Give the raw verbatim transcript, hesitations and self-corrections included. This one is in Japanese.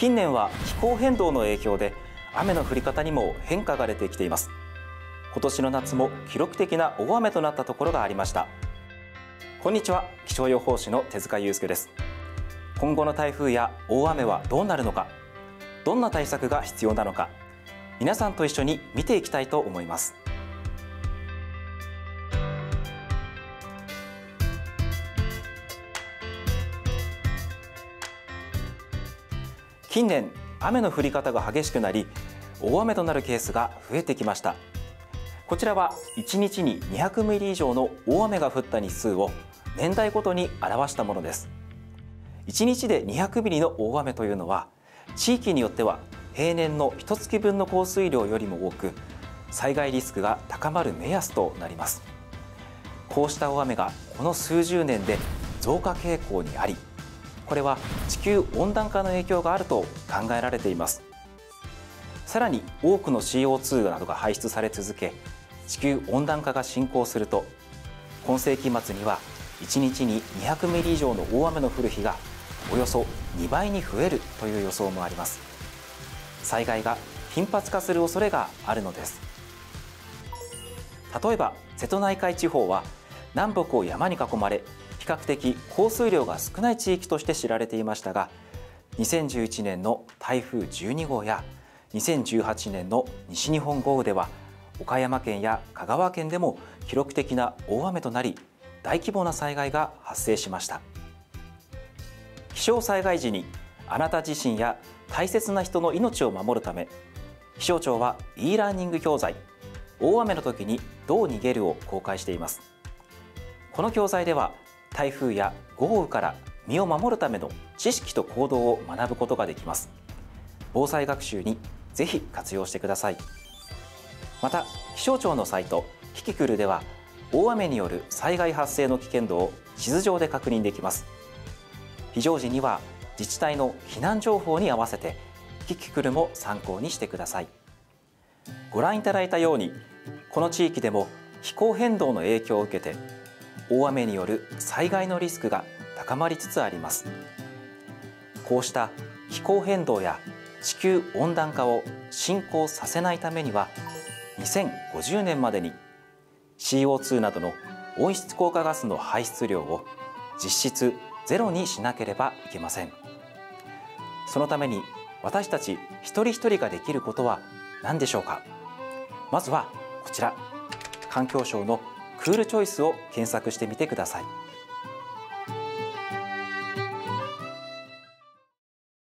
近年は気候変動の影響で雨の降り方にも変化が出てきています。今年の夏も記録的な大雨となったところがありました。こんにちは、気象予報士の手塚祐介です。今後の台風や大雨はどうなるのか、どんな対策が必要なのか、皆さんと一緒に見ていきたいと思います。近年、雨の降り方が激しくなり、大雨となるケースが増えてきました。こちらはいちにちににひゃくミリ以上の大雨が降った日数を年代ごとに表したものです。いちにちでにひゃくミリの大雨というのは、地域によっては平年のいっかげつぶんの降水量よりも多く、災害リスクが高まる目安となります。こうした大雨がこの数十年で増加傾向にあり、これは地球温暖化の影響があると考えられています。さらに多くの シーオーツー などが排出され続け、地球温暖化が進行すると、今世紀末にはいちにちににひゃくミリ以上の大雨の降る日がおよそにばいに増えるという予想もあります。災害が頻発化する恐れがあるのです。例えば瀬戸内海地方は南北を山に囲まれ、比較的降水量が少ない地域として知られていましたが、にせんじゅういちねんの台風じゅうにごうやにせんじゅうはちねんの西日本豪雨では、岡山県や香川県でも記録的な大雨となり、大規模な災害が発生しました。気象災害時にあなた自身や大切な人の命を守るため、気象庁は e ラーニング教材「大雨の時にどう逃げる」を公開しています。この教材では、台風や豪雨から身を守るための知識と行動を学ぶことができます。防災学習にぜひ活用してください。また、気象庁のサイト「キキクル」では、大雨による災害発生の危険度を地図上で確認できます。非常時には自治体の避難情報に合わせてキキクルも参考にしてください。ご覧いただいたように、この地域でも気候変動の影響を受けて大雨による災害のリスクが高まりつつあります。こうした気候変動や地球温暖化を進行させないためには、にせんごじゅうねんまでに シーオーツー などの温室効果ガスの排出量を実質ゼロにしなければいけません。そのために私たち一人一人ができることは何でしょうか。まずはこちら、環境省のクールチョイスを検索してみてください。